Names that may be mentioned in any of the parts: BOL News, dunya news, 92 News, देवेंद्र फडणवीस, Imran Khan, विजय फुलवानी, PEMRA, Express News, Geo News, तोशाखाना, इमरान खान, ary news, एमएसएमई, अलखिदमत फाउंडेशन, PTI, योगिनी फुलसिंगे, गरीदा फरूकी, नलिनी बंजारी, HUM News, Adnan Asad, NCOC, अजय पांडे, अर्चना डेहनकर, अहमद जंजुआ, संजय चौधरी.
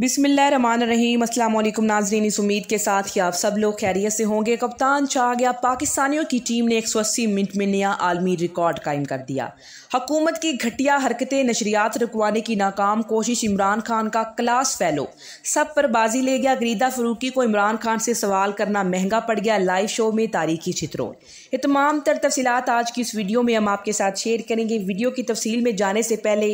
बिस्मिल्लाहिर्रहमानिर्रहीम। अस्सलाम वालेकुम नाज़रीन, इस उम्मीद के साथ कि आप सब लोग खैरियत से होंगे। कप्तान चाह गया, पाकिस्तानियों की टीम ने 180 मिनट में नया आलमी रिकॉर्ड कायम कर दिया। हुकूमत की घटिया हरकतें, नशरियात रुकवाने की नाकाम कोशिश, इमरान खान का क्लास फेलो, सब पर बाजी ले गया। गरीदा फरूकी को इमरान खान से सवाल करना महंगा पड़ गया। लाइव शो में तारीखी चित्रों, ये तमाम तर तफसीलात आज की इस वीडियो में हम आपके साथ शेयर करेंगे। वीडियो की तफसील में जाने से पहले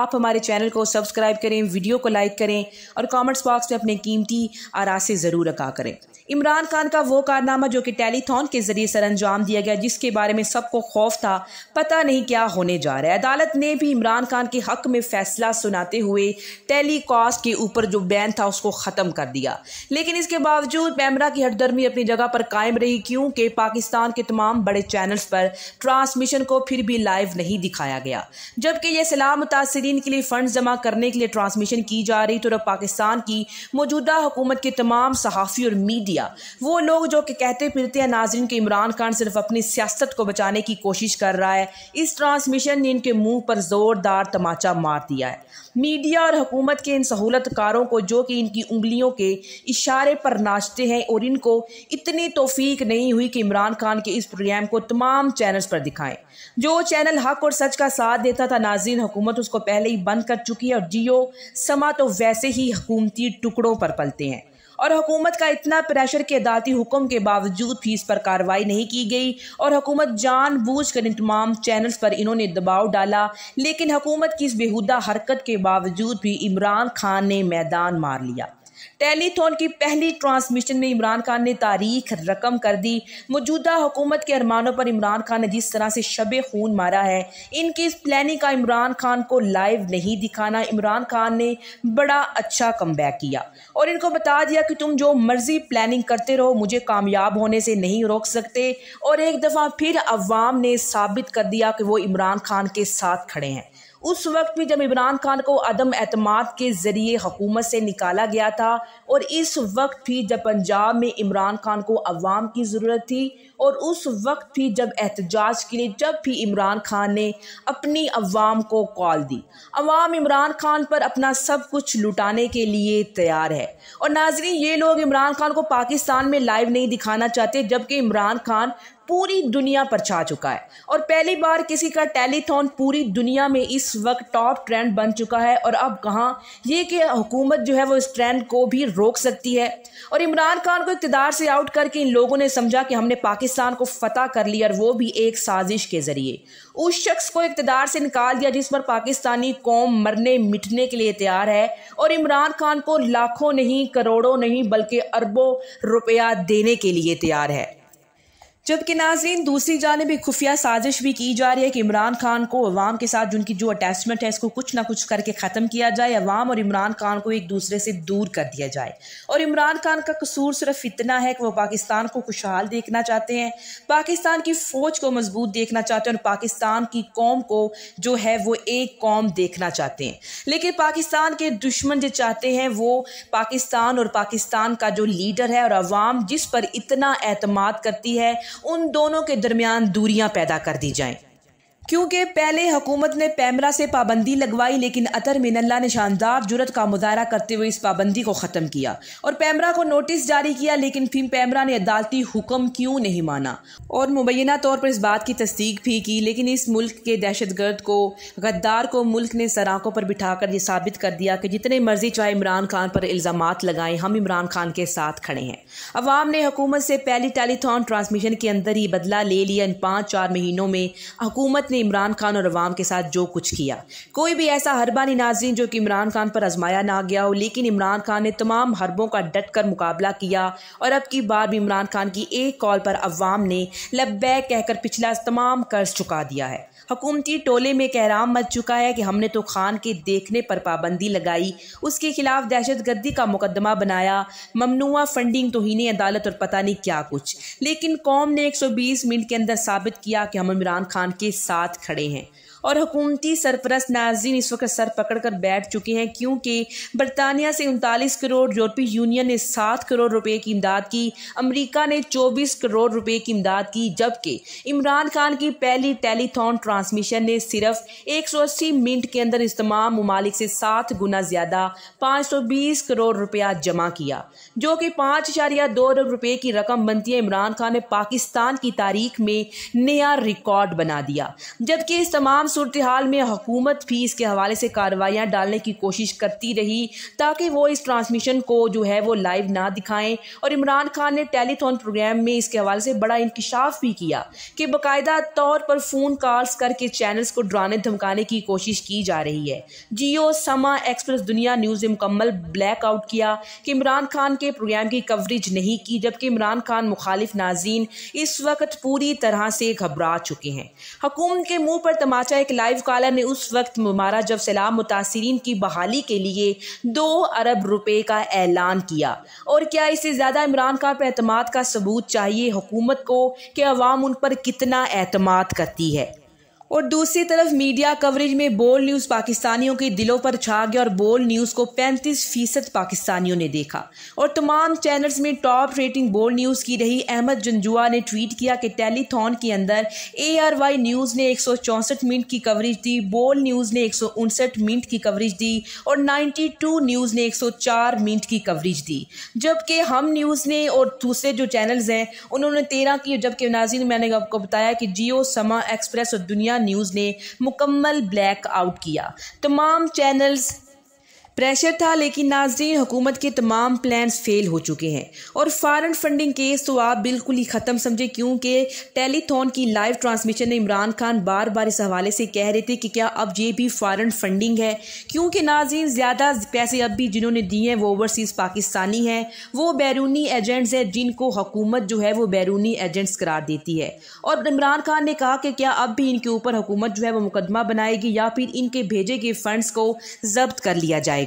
आप हमारे चैनल को सब्सक्राइब करें, वीडियो को लाइक करें और कमेंट्स बॉक्स में अपने कीमती आरा से ज़रूर अका करें। इमरान खान का वो कारनामा जो कि टेलीथॉन के ज़रिए सरंजाम दिया गया, जिसके बारे में सबको खौफ था, पता नहीं क्या होने जा रहा है। अदालत ने भी इमरान खान के हक में फैसला सुनाते हुए टेलीकास्ट के ऊपर जो बैन था उसको ख़त्म कर दिया, लेकिन इसके बावजूद पैमरा की हटदर्मी अपनी जगह पर कायम रही, क्योंकि पाकिस्तान के तमाम बड़े चैनल्स पर ट्रांसमिशन को फिर भी लाइव नहीं दिखाया गया, जबकि यह सलाम मुतासरीन के लिए फ़ंड जमा करने के लिए ट्रांसमिशन की जा रही। तो पाकिस्तान की मौजूदा हुकूमत के तमाम सहाफ़ी और मीडिया, वो लोग जो कि कहते फिरते हैं नाज़रीन के इमरान खान सिर्फ अपनी सियासत को बचाने की कोशिश कर रहा है, इस ट्रांसमिशन ने इनके मुंह पर ज़ोरदार तमाचा मार दिया है। मीडिया और हुकूमत के इन सहूलतकारों को जो कि इनकी उंगलियों के इशारे पर नाचते हैं, और इनको इतनी तौफीक नहीं हुई कि इमरान खान के इस प्रोग्राम को तमाम चैनल्स पर दिखाएं। जो चैनल हक और सच का साथ देता था नाज़रीन, हुकूमत उसको पहले ही बंद कर चुकी है, और जियो समा तो वैसे ही हुकूमती टुकड़ों पर पलते हैं। और हुकूमत का इतना प्रेशर के अदालती हुक्म के बावजूद भी इस पर कार्रवाई नहीं की गई, और हुकूमत जानबूझकर इन तमाम चैनल्स पर इन्होंने दबाव डाला, लेकिन हुकूमत की इस बेहुदा हरकत के बावजूद भी इमरान खान ने मैदान मार लिया। टेलीथॉन की पहली ट्रांसमिशन में इमरान खान ने तारीख रकम कर दी। मौजूदा हुकूमत के अरमानों पर इमरान खान ने जिस तरह से शबे खून मारा है, इनकी इस प्लानिंग का इमरान खान को लाइव नहीं दिखाना। इमरान खान ने बड़ा अच्छा कमबैक किया और इनको बता दिया कि तुम जो मर्जी प्लानिंग करते रहो, मुझे कामयाब होने से नहीं रोक सकते। और एक दफ़ा फिर अवाम ने साबित कर दिया कि वो इमरान खान के साथ खड़े हैं। उस वक्त भी जब इमरान खान को अदम एतमाद के ज़रिए हुकूमत से निकाला गया था, और इस वक्त भी जब पंजाब में इमरान खान को अवाम की ज़रूरत थी, और उस वक्त भी जब एहतजाज के लिए जब भी इमरान खान ने अपनी अवाम को कॉल दी, अवाम इमरान खान पर अपना सब कुछ लुटाने के लिए तैयार है। और नाज़रीन, ये लोग इमरान खान को पाकिस्तान में लाइव नहीं दिखाना चाहते, जबकि इमरान खान पूरी दुनिया पर छा चुका है, और पहली बार किसी का टेलीथॉन पूरी दुनिया में इस वक्त टॉप ट्रेंड बन चुका है। और अब कहाँ ये कि हुकूमत जो है वो इस ट्रेंड को भी रोक सकती है। और इमरान खान को इक़्तिदार से आउट करके इन लोगों ने समझा कि हमने पाकिस्तान को फतह कर लिया, और वो भी एक साजिश के ज़रिए। उस शख्स को इक़्तिदार से निकाल दिया जिस पर पाकिस्तानी कौम मरने मिटने के लिए तैयार है, और इमरान खान को लाखों नहीं, करोड़ों नहीं, बल्कि अरबों रुपया देने के लिए तैयार है। जबकि नाज़रीन, दूसरी जानिब एक खुफिया साजिश भी की जा रही है कि इमरान खान को अवाम के साथ जिनकी जो अटैचमेंट है, इसको कुछ ना कुछ करके ख़त्म किया जाए, अवाम और इमरान खान को एक दूसरे से दूर कर दिया जाए। और इमरान खान का कसूर सिर्फ इतना है कि वो पाकिस्तान को खुशहाल देखना चाहते हैं, पाकिस्तान की फ़ौज को मजबूत देखना चाहते हैं, और पाकिस्तान की कौम को जो है वो एक कौम देखना चाहते हैं। लेकिन पाकिस्तान के दुश्मन जो चाहते हैं वो पाकिस्तान और पाकिस्तान का जो लीडर है और अवाम जिस पर इतना एतमाद करती है, उन दोनों के दरमियान दूरियां पैदा कर दी जाएं। क्योंकि पहले हुकूमत ने पैमरा से पाबंदी लगवाई, लेकिन अतर मिनल्ला ने शानदार जुरत का मुजाहरा करते हुए इस पाबंदी को ख़त्म किया और पैमरा को नोटिस जारी किया, लेकिन फिर पैमरा ने अदालती हुक्म क्यों नहीं माना, और मुबैना तौर पर इस बात की तस्दीक भी की। लेकिन इस मुल्क के दहशतगर्द को, गद्दार को मुल्क ने सराखों पर बिठाकर ये साबित कर दिया कि जितने मर्जी चाहे इमरान खान पर इल्ज़ामात लगाएं, हम इमरान खान के साथ खड़े हैं। अवाम ने हुकूमत से पहली टेलीथॉन ट्रांसमिशन के अंदर ही बदला ले लिया। इन 5-4 महीनों में हुकूमत इमरान खान और अवाम के साथ जो कुछ किया, कोई भी ऐसा हरबा नहीं नाज़रीन जो कि इमरान खान पर आजमाया ना गया हो, लेकिन इमरान खान ने तमाम हरबों का डट कर मुकाबला किया। और अब की बार भी इमरान खान की एक कॉल पर अवाम ने लब्बैक कहकर पिछला तमाम कर्ज चुका दिया है। हुकूमती टोले में कहराम मच चुका है कि हमने तो खान के देखने पर पाबंदी लगाई, उसके खिलाफ दहशतगर्दी का मुकदमा बनाया, ममनुआ फंडिंग, तोहीन अदालत और पता नहीं क्या कुछ, लेकिन कौम ने 120 मिनट के अंदर साबित किया कि हम इमरान खान के साथ खड़े हैं। और हुकूमती सरपरस्त नाज़रीन इस वक्त सर पकड़ कर बैठ चुके हैं, क्योंकि बरतानिया से 39 करोड़, यूरोपीय यूनियन ने 7 करोड़ रुपए की इमदाद की, अमेरिका ने 24 करोड़ रुपए की इमदाद की, जबकि इमरान खान की पहली टेलीथॉन ट्रांसमिशन ने सिर्फ 180 मिनट के अंदर इस तमाम ममालिक से 7 गुना ज़्यादा 520 करोड़ रुपया जमा किया, जो कि 5.2 अरब रुपये की रकम बनती है। इमरान खान ने पाकिस्तान की तारीख में नया रिकॉर्ड बना दिया, जबकि इस तमाम सूरत हाल में हुकूमत भी इसके हवाले से कार्रवाइयाँ डालने की कोशिश करती रही ताकि वो इस ट्रांसमिशन को जो है वो लाइव ना दिखाएं। और इमरान खान ने टेलीथॉन प्रोग्राम में इसके हवाले से बड़ा इंकशाफ भी किया कि बाकायदा तौर पर फ़ोन कॉल्स करके चैनल्स को डराने धमकाने की कोशिश की जा रही है। जियो, समा, एक्सप्रेस, दुनिया न्यूज़ ने मुकम्मल ब्लैकआउट किया कि इमरान खान के प्रोग्राम की कवरेज नहीं की, जबकि इमरान खान मुखालिफ नाज़रीन इस वक्त पूरी तरह से घबरा चुके हैं। हुकूमत के मुंह पर तमाचा एक लाइव कॉलर ने उस वक्त मारा जब सैलाब मुतासिरीन की बहाली के लिए 2 अरब रुपए का ऐलान किया। और क्या इससे ज़्यादा इमरान खान पर एतमाद का सबूत चाहिए हुकूमत को कि अवाम उन पर कितना एतमाद करती है। और दूसरी तरफ मीडिया कवरेज में बोल न्यूज़ पाकिस्तानियों के दिलों पर छा गया और बोल न्यूज़ को 35% पाकिस्तानियों ने देखा और तमाम चैनल्स में टॉप रेटिंग बोल न्यूज़ की रही। अहमद जंजुआ ने ट्वीट किया कि टेलीथॉन के अंदर ARY न्यूज़ ने 164 मिनट की कवरेज दी, बोल न्यूज़ ने 159 मिनट की कवरेज दी और 92 न्यूज़ ने 104 मिनट की कवरेज दी, जबकि हम न्यूज़ ने और दूसरे जो चैनल्स हैं उन्होंने 13 की, जबकि नाज़रीन मैंने आपको बताया कि जियो, समा, एक्सप्रेस और दुनिया न्यूज़ ने मुकम्मल ब्लैक आउट किया। तमाम चैनल्स प्रेशर था, लेकिन नाज़रीन हुकूमत के तमाम प्लान्स फेल हो चुके हैं। और फ़ॉरेन फंडिंग केस तो आप बिल्कुल ही ख़त्म समझे, क्योंकि टेलीथॉन की लाइव ट्रांसमिशन में इमरान खान बार बार इस हवाले से कह रहे थे कि क्या अब ये भी फ़ॉरेन फंडिंग है, क्योंकि नाज़रीन ज़्यादा पैसे अब भी जिन्होंने दिए हैं वो ओवरसीज़ पाकिस्तानी हैं, वो बैरूनी एजेंट्स हैं जिनको हुकूमत जो है वो बैरूनी एजेंट्स करार देती है। और इमरान खान ने कहा कि क्या अब भी इनके ऊपर हुकूमत जो है वो मुकदमा बनाएगी या फिर इनके भेजे गए फ़ंड्स को ज़ब्त कर लिया जाएगा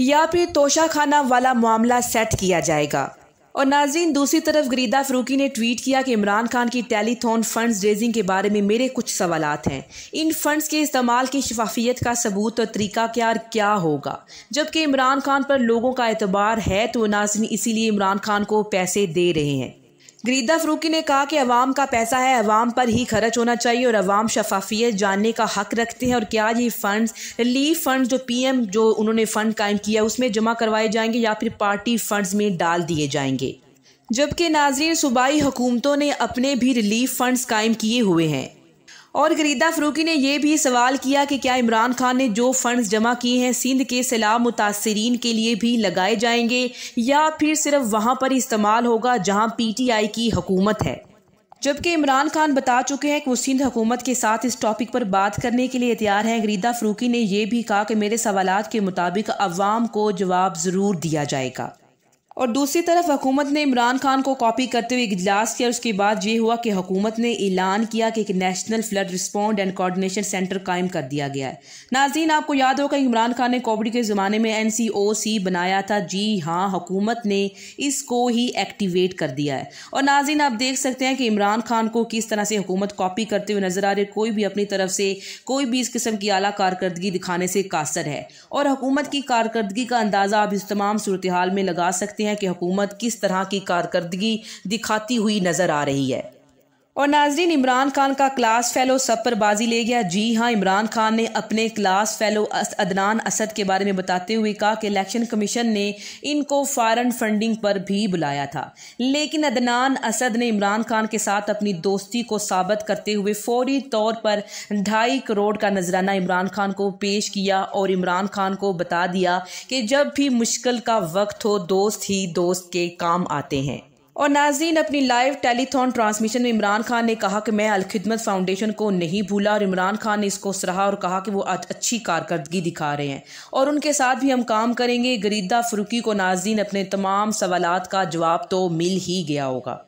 या फिर तोशाखाना वाला मामला सेट किया जाएगा। और नाज़रीन दूसरी तरफ गरीदा फरूकी ने ट्वीट किया कि इमरान खान की टेलीथॉन फंड्स रेजिंग के बारे में मेरे कुछ सवालात हैं, इन फंड्स के इस्तेमाल की शफाफियत का सबूत और तरीका क्या होगा, जबकि इमरान खान पर लोगों का एतबार है तो नाज़रीन इसीलिए इमरान खान को पैसे दे रहे हैं। गरीदा फरूकी ने कहा कि अवाम का पैसा है, अवाम पर ही खर्च होना चाहिए और अवाम शफाफियत जानने का हक रखते हैं। और क्या ये फंड्स रिलीफ फंड्स जो PM जो उन्होंने फ़ंड कायम किया उसमें जमा करवाए जाएंगे या फिर पार्टी फंड्स में डाल दिए जाएंगे, जबकि नाज़रीन सूबाई हुकूमतों ने अपने भी रिलीफ फंड्स कायम किए हुए हैं। और गरीदा फरूकी ने यह भी सवाल किया कि क्या इमरान खान ने जो फंड्स जमा किए हैं सिंध के सैलाब मुतासरीन के लिए भी लगाए जाएंगे या फिर सिर्फ वहाँ पर इस्तेमाल होगा जहाँ PTI की हुकूमत है, जबकि इमरान खान बता चुके हैं कि वो सिंध हुकूमत के साथ इस टॉपिक पर बात करने के लिए तैयार हैं। गरीदा फरूकी ने यह भी कहा कि मेरे सवालात के मुताबिक अवाम को जवाब ज़रूर दिया जाएगा। और दूसरी तरफ हुकूमत ने इमरान खान को कॉपी करते हुए इजलास किया और उसके बाद ये हुआ कि हुकूमत ने ऐलान किया कि एक national flood respond and coordination centre कायम कर दिया गया है। नाज़रीन आपको याद होगा इमरान खान ने कोविड के ज़माने में NCOC बनाया था, जी हाँ हुकूमत ने इसको ही एक्टिवेट कर दिया है। और नाज़रीन आप देख सकते हैं कि इमरान खान को किस तरह से हुकूमत कॉपी करते हुए नज़र आ रही, कोई भी अपनी तरफ से कोई भी इस किस्म की आला कारकर्दगी दिखाने से कासर है। और हुकूमत की कारकर्दगी का अंदाज़ा आप इस तमाम सूरत हाल में लगा सकते हैं कि हुकूमत किस तरह की कारकर्दगी दिखाती हुई नजर आ रही है। और नाज़रीन इमरान खान का क्लास फेलो सब पर बाजी ले गया, जी हाँ इमरान खान ने अपने क्लास फेलो अदनान असद के बारे में बताते हुए कहा कि इलेक्शन कमीशन ने इनको फ़ॉरेन फंडिंग पर भी बुलाया था, लेकिन अदनान असद ने इमरान खान के साथ अपनी दोस्ती को साबित करते हुए फौरी तौर पर 2.5 करोड़ का नजराना इमरान खान को पेश किया और इमरान खान को बता दिया कि जब भी मुश्किल का वक्त हो दोस्त ही दोस्त के काम आते हैं। और नाज़रीन अपनी लाइव टेलीथॉन ट्रांसमिशन में इमरान खान ने कहा कि मैं अलखिदमत फाउंडेशन को नहीं भूला, और इमरान खान ने इसको सराहा और कहा कि वो अच्छी कारकर्दगी दिखा रहे हैं और उनके साथ भी हम काम करेंगे। गरीदा फरूकी को नाज़रीन अपने तमाम सवालात का जवाब तो मिल ही गया होगा।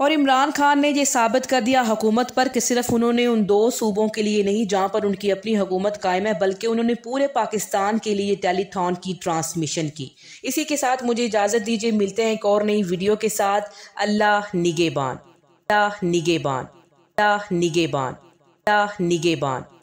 और इमरान खान ने यह साबित कर दिया हुकूमत पर कि सिर्फ उन्होंने उन 2 सूबों के लिए नहीं जहाँ पर उनकी अपनी हुकूमत कायम है, बल्कि उन्होंने पूरे पाकिस्तान के लिए टेलीथॉन की ट्रांसमिशन की। इसी के साथ मुझे इजाज़त दीजिए, मिलते हैं एक और नई वीडियो के साथ। अल्लाह निगेबान, अल्लाह निगेबान, अल्लाह निगेबान, अल्लाह निगेबान।